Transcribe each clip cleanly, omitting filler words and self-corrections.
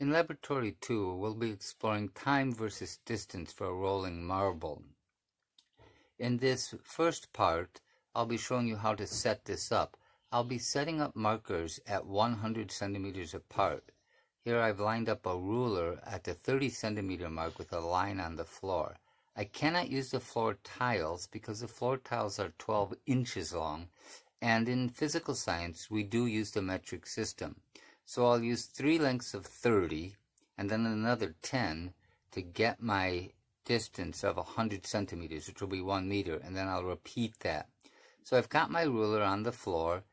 In Laboratory 2, we'll be exploring time versus distance for a rolling marble. In this first part, I'll be showing you how to set this up. I'll be setting up markers at 100 centimeters apart. Here I've lined up a ruler at the 30 centimeter mark with a line on the floor. I cannot use the floor tiles because the floor tiles are 12 inches long, and in physical science we do use the metric system. So I'll use 3 lengths of 30 and then another 10 to get my distance of 100 centimeters, which will be 1 meter, and then I'll repeat that. So I've got my ruler on the floor.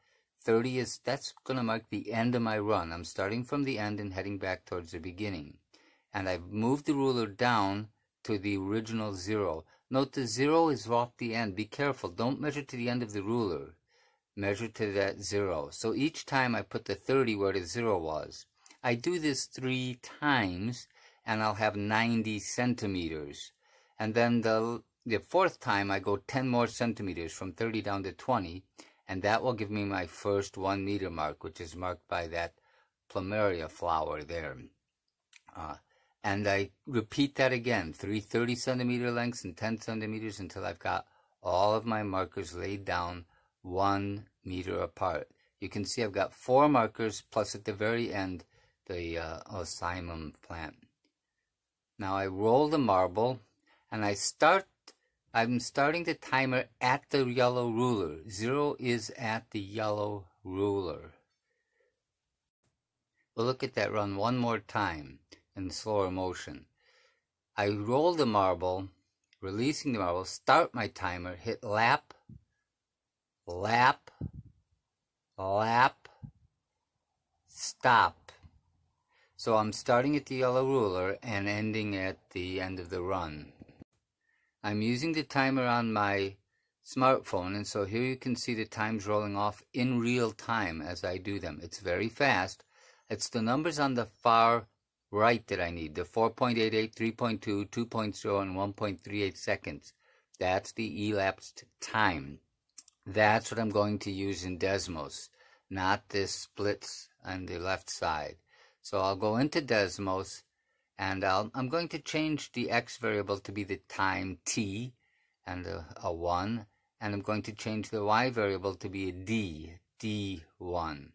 30 is, that's going to mark the end of my run. I'm starting from the end and heading back towards the beginning. And I've moved the ruler down to the original 0. Note the 0 is off the end. Be careful. Don't measure to the end of the ruler. Measure to that 0. So each time I put the 30 where the 0 was. I do this 3 times and I'll have 90 centimeters. And then the fourth time I go 10 more centimeters from 30 down to 20. And that will give me my first 1 meter mark, which is marked by that plumeria flower there. And I repeat that again, 3 30 centimeter lengths and 10 centimeters until I've got all of my markers laid down 1 meter apart. You can see I've got 4 markers, plus at the very end, the osimum plant. Now I roll the marble, and I'm starting the timer at the yellow ruler. 0 is at the yellow ruler. We'll look at that run one more time in slower motion. I roll the marble, releasing the marble, start my timer, hit lap, lap, lap, stop. So I'm starting at the yellow ruler and ending at the end of the run. I'm using the timer on my smartphone, and so here you can see the times rolling off in real time as I do them. It's very fast. It's the numbers on the far right that I need, the 4.88, 3.2, 2.0, and 1.38 seconds. That's the elapsed time. That's what I'm going to use in Desmos, not this splits on the left side. So I'll go into Desmos, and I'm going to change the x variable to be the time t, and a 1, and I'm going to change the y variable to be a d, d1.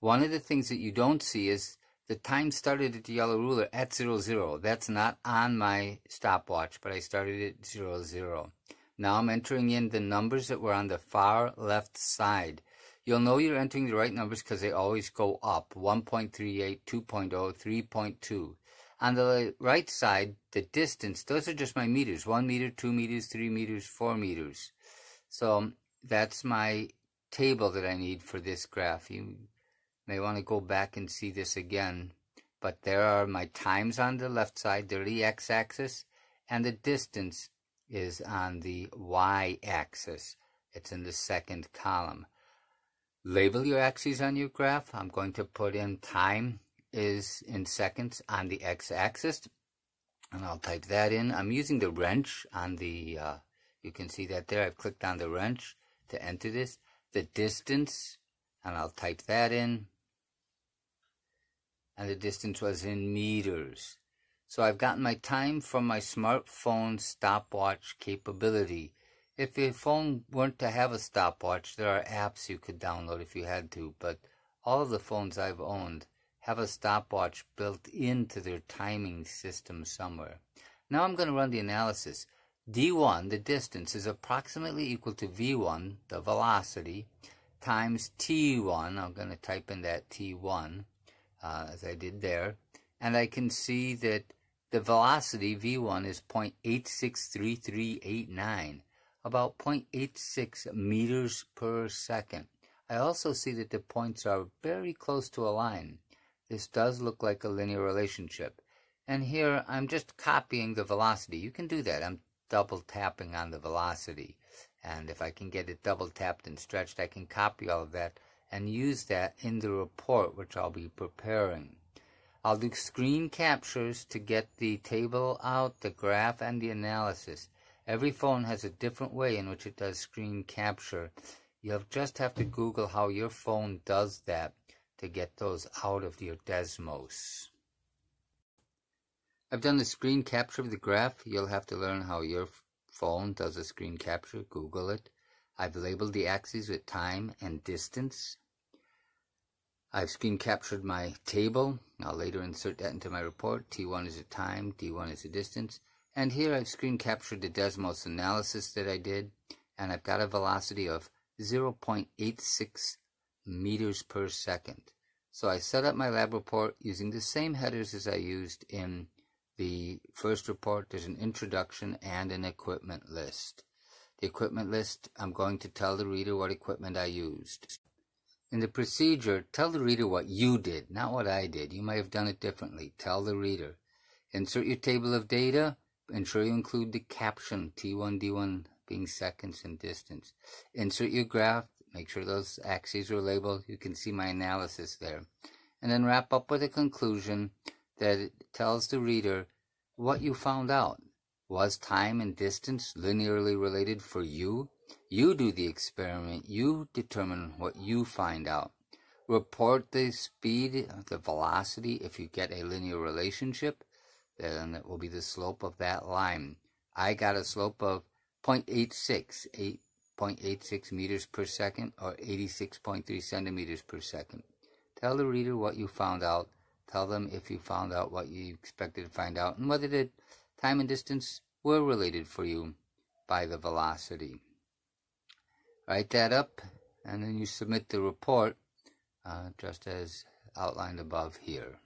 One of the things that you don't see is the time started at the yellow ruler at 00. That's not on my stopwatch, but I started at 00. Now I'm entering in the numbers that were on the far left side. You'll know you're entering the right numbers because they always go up. 1.38, 2.0, 3.2. On the right side, the distance, those are just my meters. 1 meter, 2 meters, 3 meters, 4 meters. So that's my table that I need for this graph. You may want to go back and see this again. But there are my times on the left side. They're the x-axis, and the distance is on the y-axis. It's in the second column. Label your axes on your graph. I'm going to put in time is in seconds on the x-axis, and I'll type that in. I'm using the wrench on the, you can see that there. I've clicked on the wrench to enter this. The distance, and I'll type that in. And the distance was in meters. So I've gotten my time from my smartphone stopwatch capability. If your phone weren't to have a stopwatch, there are apps you could download if you had to, but all of the phones I've owned have a stopwatch built into their timing system somewhere. Now I'm going to run the analysis. D1, the distance, is approximately equal to V1, the velocity, times T1. I'm going to type in that T1 as I did there. And I can see that the velocity, V1, is 0.863389, about 0.86 meters per second. I also see that the points are very close to a line. This does look like a linear relationship. And here, I'm just copying the velocity. You can do that. I'm double tapping on the velocity. And if I can get it double tapped and stretched, I can copy all of that and use that in the report, which I'll be preparing. I'll do screen captures to get the table out, the graph, and the analysis. Every phone has a different way in which it does screen capture. You'll just have to Google how your phone does that to get those out of your Desmos. I've done a screen capture of the graph. You'll have to learn how your phone does a screen capture. Google it. I've labeled the axes with time and distance. I've screen captured my table. I'll later insert that into my report. T1 is the time, D1 is the distance. And here I've screen captured the Desmos analysis that I did. And I've got a velocity of 0.86 meters per second. So I set up my lab report using the same headers as I used in the first report. There's an introduction and an equipment list. The equipment list, I'm going to tell the reader what equipment I used. In the procedure, tell the reader what you did, not what I did. You might have done it differently. Tell the reader. Insert your table of data. Ensure you include the caption, T1, D1 being seconds and distance. Insert your graph. Make sure those axes are labeled. You can see my analysis there. And then wrap up with a conclusion that tells the reader what you found out. Was time and distance linearly related for you? You do the experiment. You determine what you find out. Report the speed, the velocity, if you get a linear relationship. Then it will be the slope of that line. I got a slope of 0.86 meters per second, or 86.3 centimeters per second. Tell the reader what you found out. Tell them if you found out what you expected to find out, and whether the time and distance were related for you by the velocity. Write that up, and then you submit the report just as outlined above here.